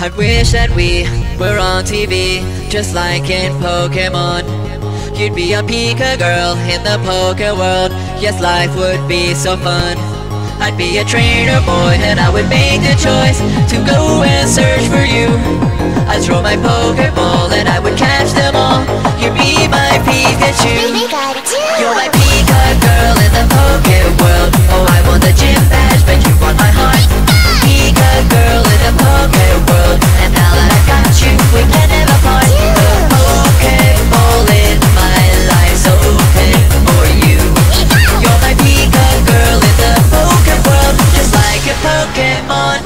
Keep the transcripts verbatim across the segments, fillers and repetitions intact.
I wish that we were on T V, just like in Pokemon. You'd be a Pika girl in the Poké world, yes, life would be so fun. I'd be a trainer boy and I would make the choice to go and search for you. I'd throw my Pokéball and I would catch them all. You'd be my Pikachu. You're my Pika girl in the Poké world. Oh, I want the gym badge, but you want my heart. Pika girl in the Poké world, and now that I've got you, we can never part. The Pokéball in my life's open for you. You're my Pika girl in the Poké world, just like a Pokémon.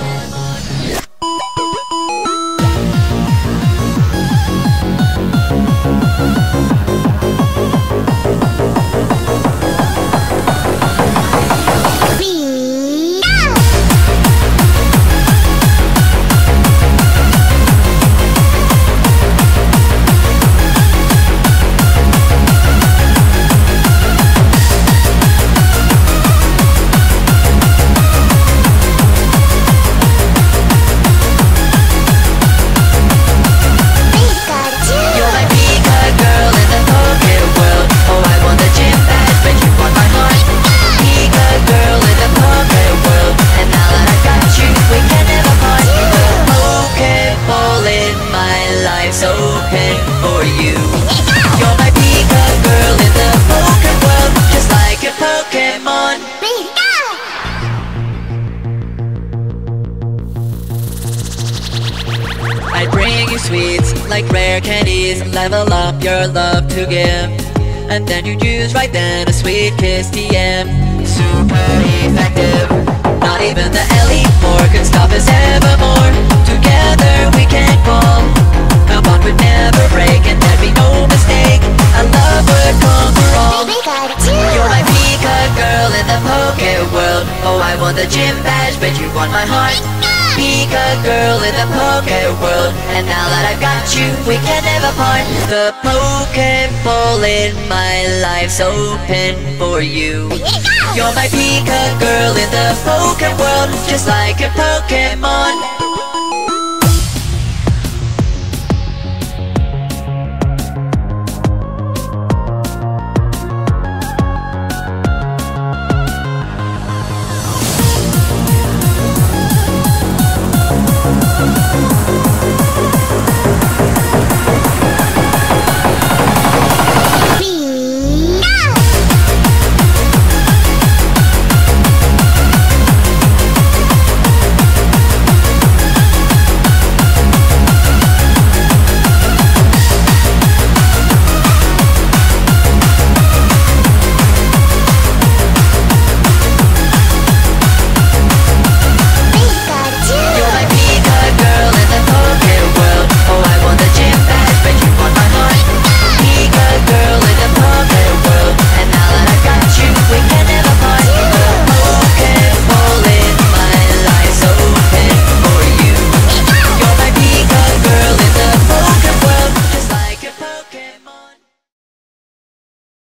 I bring you sweets like rare candies, level up your love to give, and then you use right then a sweet kiss T M. Super effective. Not even the Elite four could stop us evermore. Together we can fall. Our bond would never break and there'd be no mistake. Our love would conquer all. You're my Pika girl in the Poké world. Oh, I want the gym badge, but you want my heart. Pika girl in the Poké world, and now that I've got you, we can never part. The Pokéball in my life's open for you. You're my Pika girl in the Poké world, just like a Pokémon.